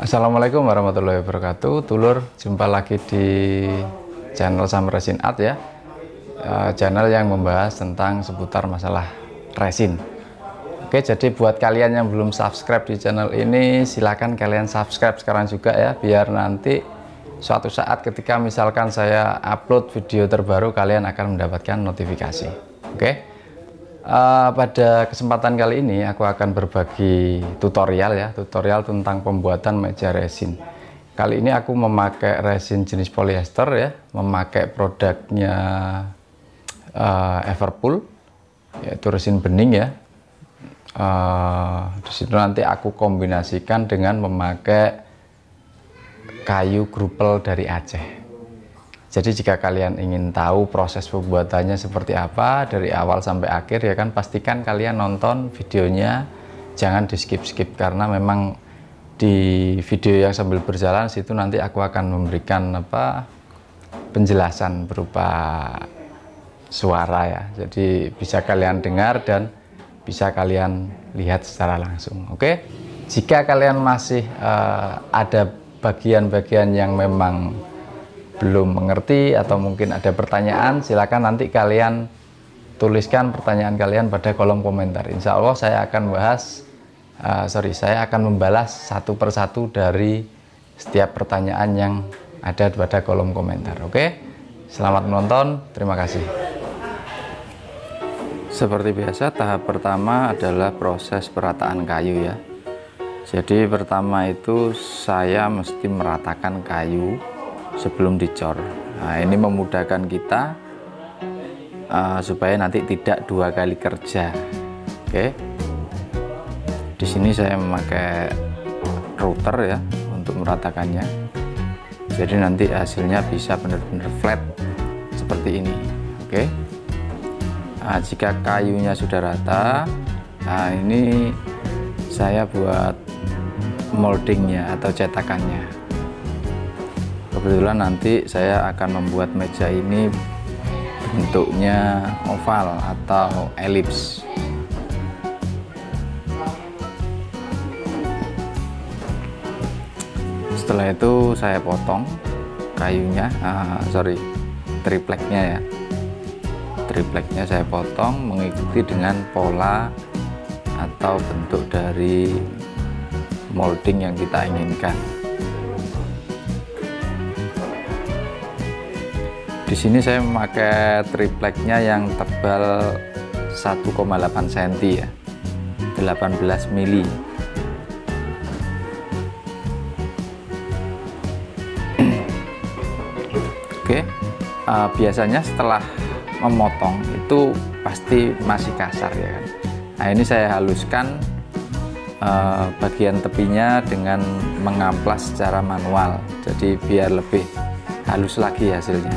Assalamualaikum warahmatullahi wabarakatuh. Dulur, jumpa lagi di channel Sam Resin Art ya. Channel yang membahas tentang seputar masalah resin. Oke, jadi buat kalian yang belum subscribe di channel ini, silakan kalian subscribe sekarang juga ya, biar nanti suatu saat ketika misalkan saya upload video terbaru, kalian akan mendapatkan notifikasi. Oke. Pada kesempatan kali ini aku akan berbagi tutorial ya, tutorial tentang pembuatan meja resin. Kali ini aku memakai resin jenis polyester ya, memakai produknya Everpol, yaitu resin bening ya. Disitu nanti aku kombinasikan dengan memakai kayu grupel dari Aceh. Jadi jika kalian ingin tahu proses pembuatannya seperti apa dari awal sampai akhir ya kan, pastikan kalian nonton videonya, jangan di skip-skip karena memang di video yang sambil berjalan situ nanti aku akan memberikan penjelasan berupa suara ya. Jadi bisa kalian dengar dan bisa kalian lihat secara langsung. Oke? Jika kalian masih ada bagian-bagian yang memang belum mengerti atau mungkin ada pertanyaan, silakan nanti kalian tuliskan pertanyaan kalian pada kolom komentar. Insya Allah saya akan membalas satu persatu dari setiap pertanyaan yang ada pada kolom komentar. Oke, selamat menonton, terima kasih. Seperti biasa, tahap pertama adalah proses perataan kayu ya. Jadi pertama itu saya mesti meratakan kayu sebelum dicor. Nah, ini memudahkan kita supaya nanti tidak dua kali kerja. Oke. Di sini saya memakai router ya untuk meratakannya. Jadi nanti hasilnya bisa benar-benar flat seperti ini. Oke. Nah, jika kayunya sudah rata, nah ini saya buat moldingnya atau cetakannya. Kebetulan nanti saya akan membuat meja ini bentuknya oval atau elips. Setelah itu saya potong kayunya, tripleknya ya. Tripleknya saya potong mengikuti dengan pola atau bentuk dari molding yang kita inginkan. Di sini saya memakai tripleknya yang tebal 1,8 cm ya, 18 mili. Oke, biasanya setelah memotong itu pasti masih kasar ya kan. Nah ini saya haluskan bagian tepinya dengan mengamplas secara manual, jadi biar lebih halus lagi hasilnya.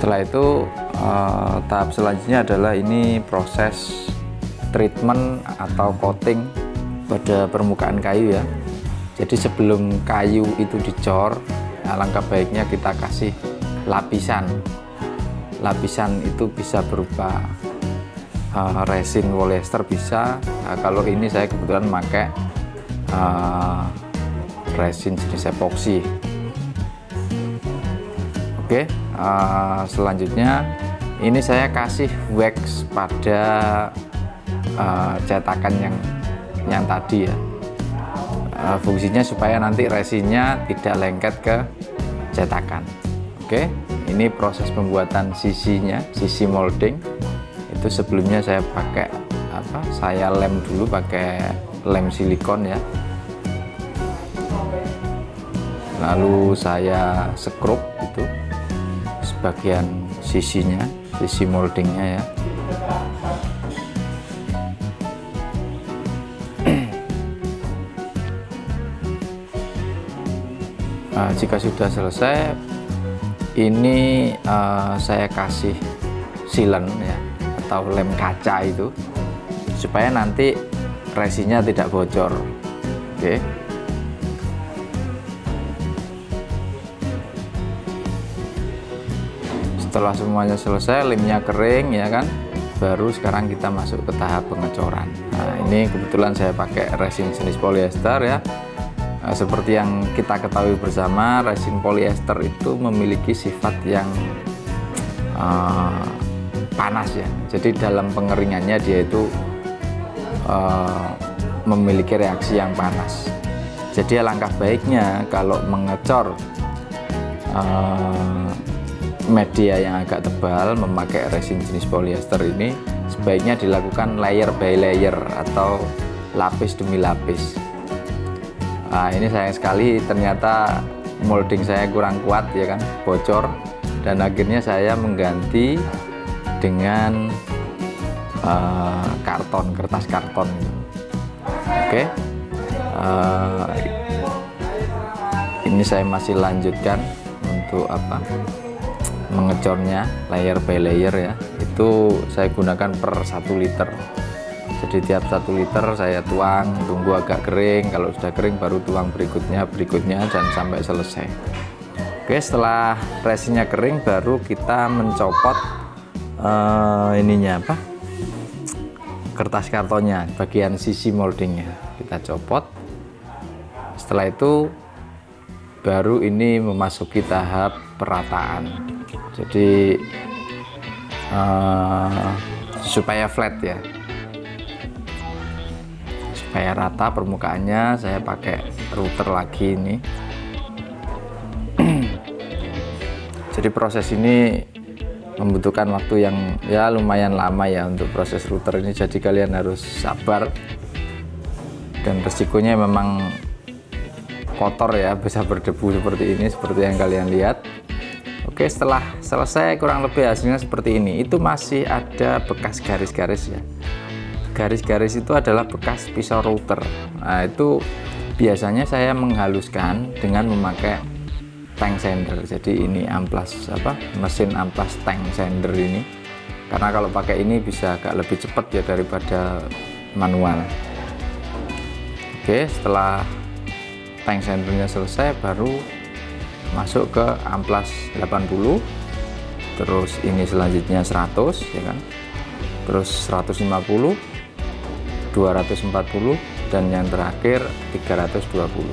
Setelah itu tahap selanjutnya adalah ini proses treatment atau coating pada permukaan kayu ya. Jadi sebelum kayu itu dicor, alangkah baiknya kita kasih lapisan. Lapisan itu bisa berupa resin polyester bisa. Nah, kalau ini saya kebetulan pakai resin jenis epoxy. Oke. Selanjutnya ini saya kasih wax pada cetakan yang tadi ya. Fungsinya supaya nanti resinnya tidak lengket ke cetakan. Oke, ini proses pembuatan sisinya, sisi molding itu sebelumnya saya pakai saya lem dulu pakai lem silikon ya, lalu saya sekrup itu bagian sisinya, sisi moldingnya ya. Jika sudah selesai, ini saya kasih sealant ya, atau lem kaca itu, supaya nanti resinnya tidak bocor. Oke. Setelah semuanya selesai, lemnya kering ya kan, baru sekarang kita masuk ke tahap pengecoran. Nah, ini kebetulan saya pakai resin jenis polyester ya. Seperti yang kita ketahui bersama, resin polyester itu memiliki sifat yang panas ya. Jadi dalam pengeringannya dia itu memiliki reaksi yang panas. Jadi langkah baiknya kalau mengecor media yang agak tebal memakai resin jenis polyester ini, sebaiknya dilakukan layer by layer atau lapis demi lapis. Nah, ini sayang sekali ternyata molding saya kurang kuat ya kan, bocor, dan akhirnya saya mengganti dengan karton, kertas karton. Oke, ini saya masih lanjutkan untuk apa? Mengecornya layer by layer ya. Itu saya gunakan per 1 liter, jadi tiap 1 liter saya tuang, tunggu agak kering, kalau sudah kering baru tuang berikutnya dan sampai selesai. Oke, setelah resinnya kering baru kita mencopot ininya apa, kertas kartonnya, bagian sisi moldingnya kita copot. Setelah itu baru ini memasuki tahap perataan. Jadi supaya flat ya, supaya rata permukaannya, saya pakai router lagi ini. Jadi proses ini membutuhkan waktu yang ya lumayan lama ya untuk proses router ini, jadi kalian harus sabar, dan resikonya memang kotor ya, bisa berdebu seperti ini, seperti yang kalian lihat. Oke, setelah selesai kurang lebih hasilnya seperti ini. Itu masih ada bekas garis-garis ya. Garis-garis itu adalah bekas pisau router. Nah, itu biasanya saya menghaluskan dengan memakai tank sander. Jadi ini amplas apa, mesin amplas tank sander ini, karena kalau pakai ini bisa agak lebih cepat ya daripada manual. Oke, setelah tank sendernya selesai baru masuk ke amplas 80, terus ini selanjutnya 100 ya kan, terus 150, 240, dan yang terakhir 320.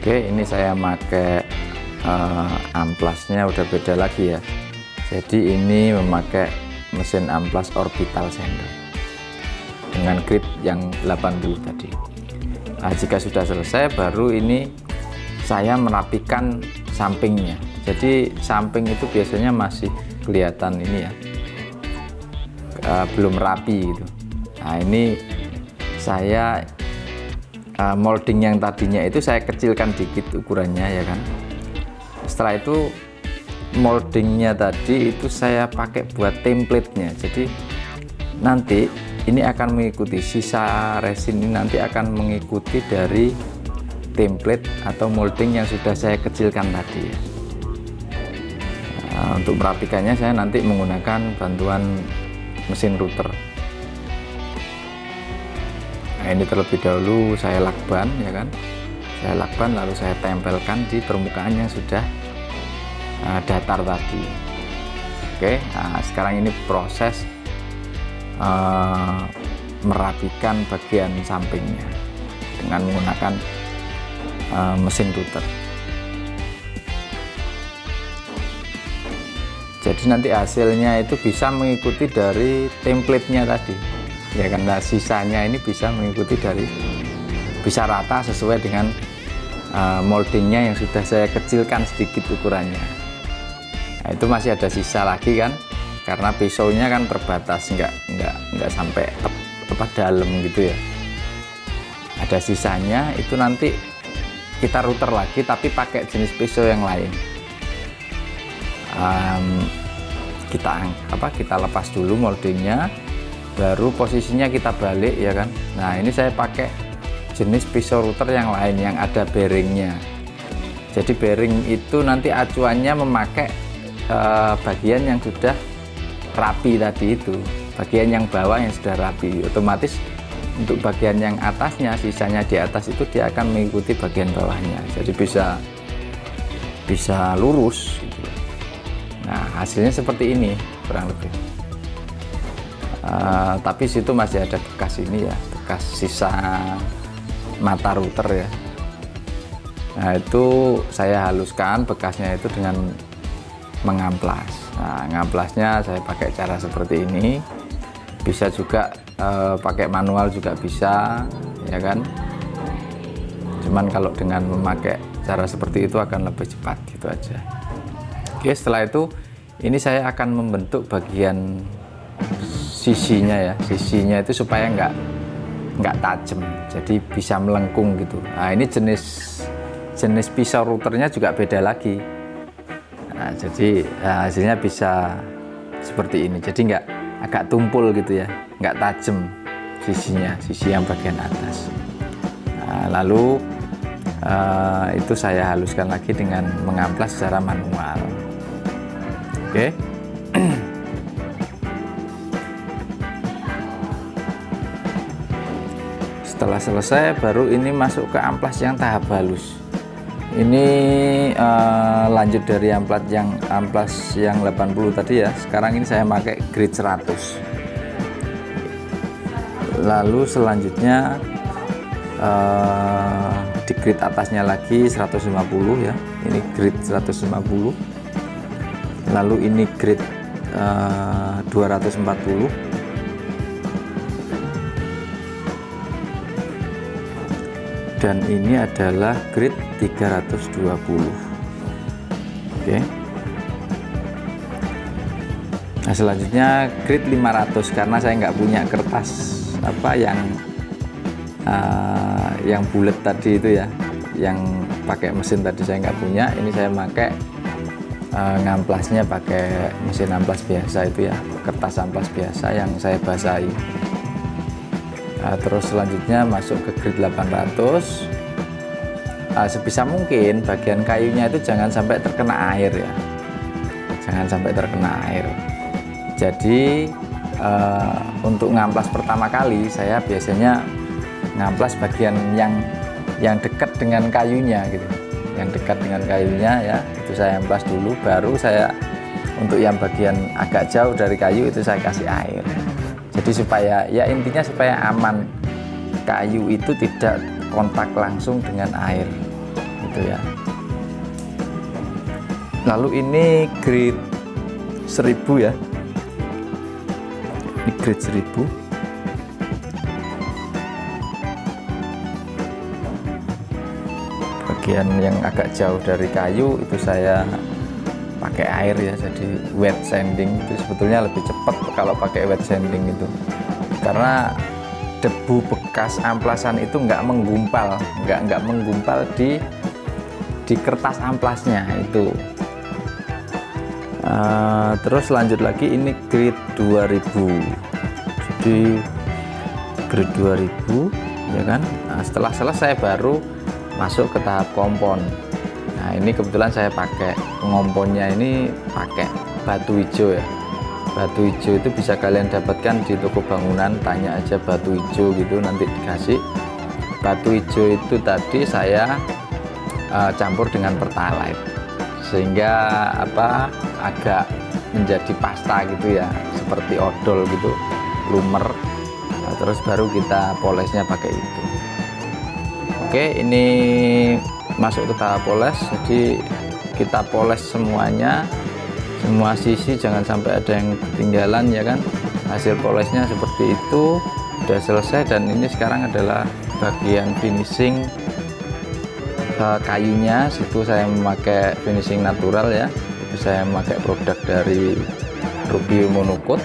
Oke, ini saya pakai amplasnya udah beda lagi ya, jadi ini memakai mesin amplas orbital sender dengan grip yang 80 tadi. Nah, jika sudah selesai baru ini saya merapikan sampingnya. Jadi samping itu biasanya masih kelihatan ini ya, belum rapi gitu. Nah, ini saya molding yang tadinya itu saya kecilkan dikit ukurannya ya kan. Setelah itu moldingnya tadi itu saya pakai buat template-nya. Jadi nanti ini akan mengikuti, sisa resin ini nanti akan mengikuti dari template atau molding yang sudah saya kecilkan tadi ya. Nah, untuk merapikannya saya nanti menggunakan bantuan mesin router. Nah, ini terlebih dahulu saya lakban ya kan, saya lakban lalu saya tempelkan di permukaan yang sudah datar tadi. Oke, nah, sekarang ini proses merapikan bagian sampingnya dengan menggunakan mesin router. Jadi nanti hasilnya itu bisa mengikuti dari template-nya tadi ya kan. Nah, sisanya ini bisa mengikuti dari, bisa rata sesuai dengan moldingnya yang sudah saya kecilkan sedikit ukurannya. Nah, itu masih ada sisa lagi kan, karena pisaunya kan terbatas, nggak sampai tepat dalam gitu ya. Ada sisanya itu nanti kita router lagi tapi pakai jenis pisau yang lain. Kita lepas dulu moldingnya, baru posisinya kita balik ya kan. Nah, ini saya pakai jenis pisau router yang lain yang ada bearingnya. Jadi bearing itu nanti acuannya memakai bagian yang sudah rapi tadi itu, bagian yang bawah yang sudah rapi. Otomatis untuk bagian yang atasnya, sisanya di atas itu dia akan mengikuti bagian bawahnya, jadi bisa lurus gitu. Nah, hasilnya seperti ini kurang lebih. Tapi situ masih ada bekas ini ya, bekas sisa mata router ya. Nah itu saya haluskan bekasnya itu dengan mengamplas. Nah ngamplasnya saya pakai cara seperti ini. Bisa juga pakai manual juga bisa ya kan. Cuman kalau dengan memakai cara seperti itu akan lebih cepat gitu aja. Oke, setelah itu ini saya akan membentuk bagian sisinya ya, sisinya itu supaya nggak tajam, jadi bisa melengkung gitu. Nah ini jenis pisau routernya juga beda lagi. Nah jadi hasilnya bisa seperti ini, jadi nggak agak tumpul gitu ya, nggak tajam sisinya, sisi yang bagian atas. Nah, lalu itu saya haluskan lagi dengan mengamplas secara manual. Oke. Setelah selesai baru ini masuk ke amplas yang tahap halus. Ini lanjut dari amplas yang 80 tadi ya. Sekarang ini saya pakai grit 100. Lalu selanjutnya di grit atasnya lagi 150 ya. Ini grit 150. Lalu ini grit 240. Dan ini adalah grid 320. Oke. Nah selanjutnya grid 500, karena saya nggak punya kertas apa yang bulat tadi itu ya, yang pakai mesin tadi saya nggak punya. Ini saya pakai ngamplasnya pakai mesin amplas biasa itu ya, kertas amplas biasa yang saya basahi. Nah, terus selanjutnya masuk ke grid 800. Sebisa mungkin bagian kayunya itu jangan sampai terkena air ya, jangan sampai terkena air. Jadi untuk ngamplas pertama kali saya biasanya ngamplas bagian yang dekat dengan kayunya gitu, yang dekat dengan kayunya ya, itu saya amplas dulu, baru saya untuk yang bagian agak jauh dari kayu itu saya kasih air. Jadi supaya ya intinya supaya aman, kayu itu tidak kontak langsung dengan air gitu ya. Lalu ini grit 1000 ya, ini grit 1000. Bagian yang agak jauh dari kayu itu saya pakai air ya, jadi wet sanding itu sebetulnya lebih cepat kalau pakai wet sanding itu, karena debu bekas amplasan itu nggak menggumpal di kertas amplasnya itu. Terus lanjut lagi ini grit 2000, jadi grit 2000 ya kan. Nah, setelah selesai baru masuk ke tahap kompon. Nah ini kebetulan saya pakai ngomponnya ini pakai batu hijau ya. Batu hijau itu bisa kalian dapatkan di toko bangunan, tanya aja batu hijau gitu nanti dikasih. Batu hijau itu tadi saya campur dengan pertalite sehingga apa agak menjadi pasta gitu ya, seperti odol gitu, lumer. Nah, terus baru kita polesnya pakai itu. Oke, ini masuk ke tahap poles. Jadi kita poles semuanya, semua sisi, jangan sampai ada yang ketinggalan ya kan. Hasil polesnya seperti itu, sudah selesai. Dan ini sekarang adalah bagian finishing kayunya. Situ saya memakai finishing natural ya, itu saya memakai produk dari Rubio Monocoat.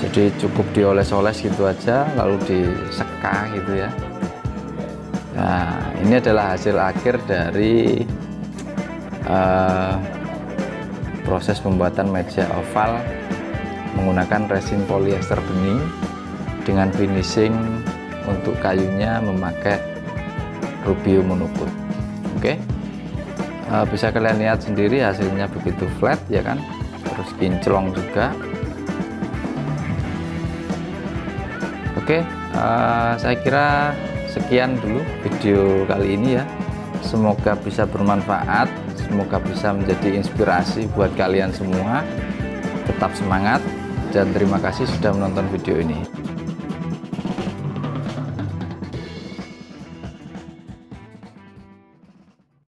Jadi cukup dioles-oles gitu aja, lalu diseka gitu ya. Nah, ini adalah hasil akhir dari proses pembuatan meja oval menggunakan resin polyester bening dengan finishing untuk kayunya memakai Rubio Monocoat. Oke, bisa kalian lihat sendiri hasilnya begitu flat ya kan, terus kinclong juga. Oke, saya kira sekian dulu video kali ini ya. Semoga bisa bermanfaat, semoga bisa menjadi inspirasi buat kalian semua. Tetap semangat, dan terima kasih sudah menonton video ini.